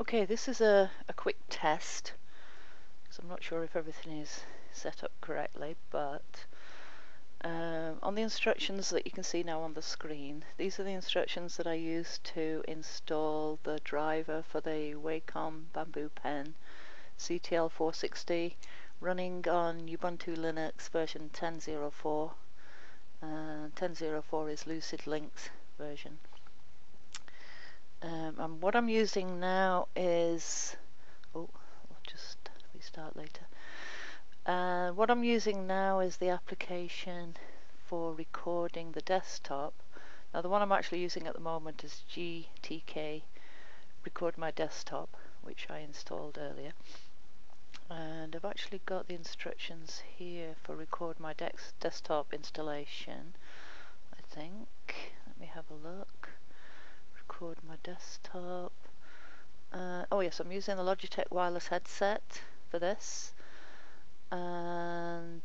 Okay, this is a quick test, because I'm not sure if everything is set up correctly, but on the instructions that you can see now on the screen, these are the instructions that I used to install the driver for the Wacom Bamboo Pen CTL460 running on Ubuntu Linux version 10.04. 10.04 is Lucid Lynx version. And what I'm using now is, oh, I'll just restart later. What I'm using now is the application for recording the desktop. Now the one I'm actually using at the moment is GTK RecordMyDesktop, which I installed earlier. And I've actually got the instructions here for record my desktop installation, I think. Let me have a look. Record my desktop. Oh yes, I'm using the Logitech wireless headset for this, and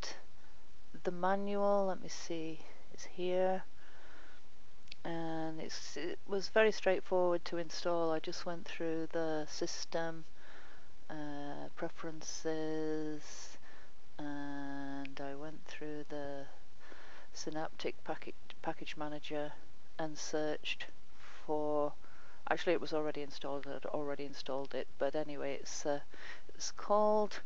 the manual, let me see, is here, and it was very straightforward to install. I just went through the system preferences, and I went through the Synaptic package manager and searched for, actually it was already installed, I'd already installed it, but anyway, it's called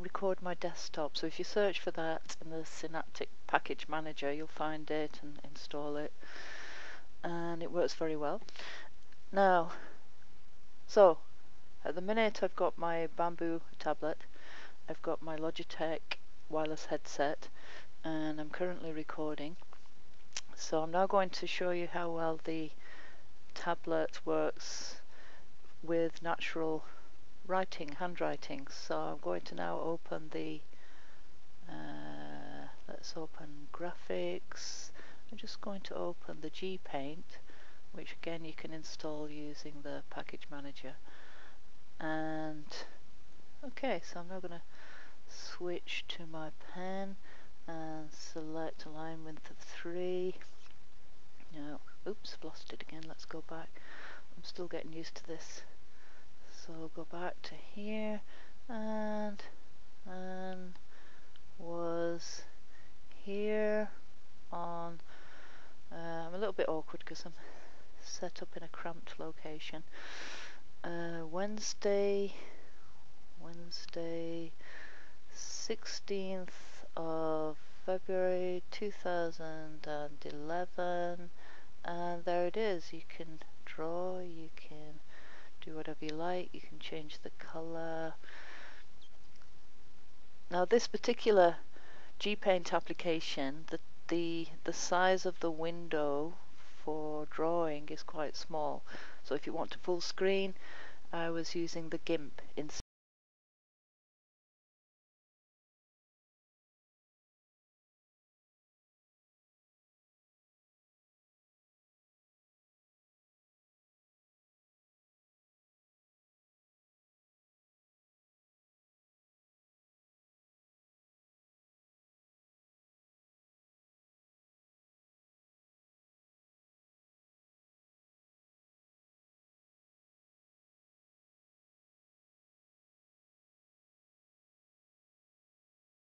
Record My Desktop. So if you search for that in the Synaptic package manager, you'll find it and install it, and it works very well. Now, so at the minute I've got my Bamboo tablet, I've got my Logitech wireless headset, and I'm currently recording. So I'm now going to show you how well the tablet works with natural handwriting. So I'm going to now open the let's open graphics. I'm just going to open the Gpaint, which again you can install using the package manager. And okay, so I'm now going to switch to my pen and select line width of 3. No, oops, I've lost it again. Let's go back. I'm still getting used to this. So I'll go back to here, and was here on. I'm a little bit awkward because I'm set up in a cramped location. Wednesday, 16th of February 2011, and there it is. You can draw, you can do whatever you like, you can change the colour. Now this particular Gpaint application, the size of the window for drawing is quite small, so if you want to full screen, I was using the GIMP instead.